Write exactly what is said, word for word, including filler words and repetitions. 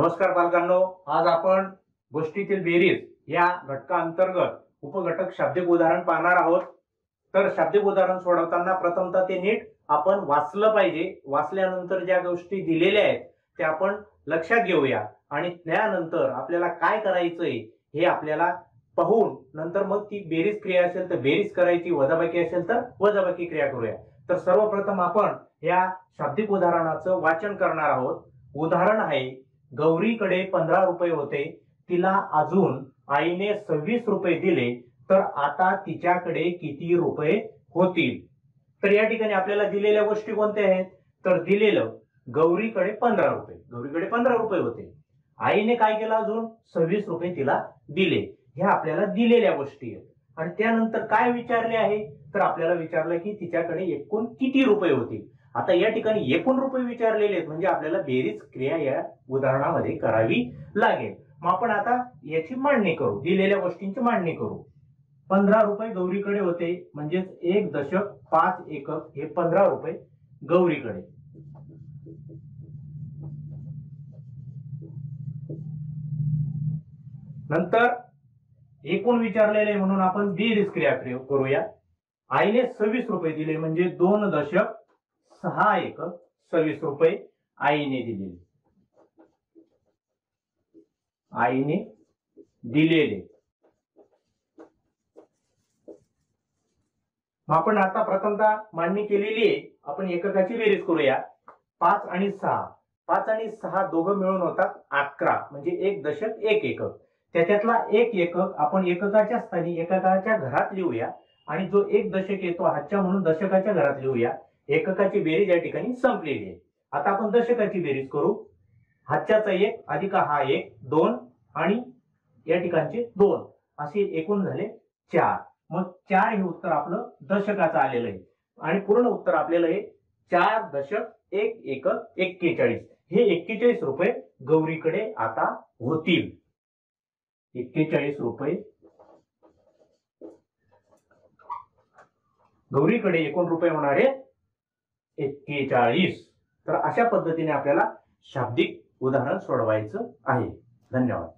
नमस्कार पालकांनो, आज आपण गोष्टीतील बेरीज या घटकाअंतर्गत उपघटक शाब्दिक उदाहरण पाहणार आहोत। तर शाब्दिक उदाहरण सोडवताना प्रथमतः ते नीट आपण वाचलं पाहिजे। वाचल्यानंतर ज्या गोष्टी दिलेल्या आहेत त्या आपण लक्षात घेऊया आणि त्यानंतर आपल्याला काय करायचंय हे आपल्याला पाहून नंतर मग ती बेरीज क्रिया असेल तर बेरीज करायची, वजाबाकी असेल तर वजाबाकी क्रिया करूया। तर सर्वप्रथम आपण या शाब्दिक उदाहरणाचं वाचन करणार आहोत। उदाहरण आहे, गौरीकडे पंधरा रुपये होते, तिला अजून आईने सव्वीस रुपये दिले, तर आता तिच्याकडे किती रुपये होतील। तर या ठिकाणी आपल्याला दिलेल्या गोष्टी कोणत्या आहेत, तर दिलेलं गौरीकडे पंधरा रुपये गौरीकडे पंधरा रुपये होते, आईने काय केलं, अजून सव्वीस रुपये तिला दिले। ह्या आपल्याला दिलेल्या गोष्टी आहेत। आणि त्यानंतर काय विचारले आहे, तर आपल्याला विचारलं की तिच्याकडे एकूण किती रुपये होतील। आता या ठिकाणी एकूण रुपये विचारलेले आहेत, म्हणजे आपल्याला बेरीज क्रिया या उदाहरणामध्ये करावी लागेल। मग आपण आता याची मांडणी करू, दिलेल्या गोष्टींची मांडणी करू। पंधरा रुपये गौरीकडे होते, म्हणजे एक दशक पाच एकक हे पंधरा रुपये गौरीकडे, नंतर एकूण विचारलेले म्हणून आपण बेरीज क्रिया करूया। आईने सव्वीस रुपये दिले, म्हणजे दोन दशक सहा एकक सव्वीस रुपये आईने दिलेले आईने दिलेले आपण आता प्रथमतः मांडणी केलेली आहे, आपण एककाची बेरीज करूया। पाच आणि सहा पाच आणि सहा दोघं मिळून होतात अकरा, म्हणजे एक दशक एक एकक। त्याच्यातला एक एकक आपण एककाच्या स्थानी एककाच्या घरात लिहूया आणि जो एक दशक येतो हातच्या म्हणून दशकाच्या घरात लिहूया। एककाची बेरीज या ठिकाणी संपलेली आहे। आता आपण दशकाची बेरीज करू। हातच्याचा एक अधिक हा एक, दोन आणि या ठिकाणचे दोन, असे एकूण झाले चार। मग चार हे उत्तर आपलं दशकाचं आलेलं आहे आणि पूर्ण उत्तर आपल्याला हे चार दशक एक एकक एक्केचाळीस, हे एक्केचाळीस रुपये गौरीकडे आता होतील। एक्केचाळीस रुपये गौरीकडे एकूण रुपये होणारे एक्केचाळीस। तर अशा पद्धतीने आपल्याला शाब्दिक उदाहरण सोडवायचं आहे। धन्यवाद।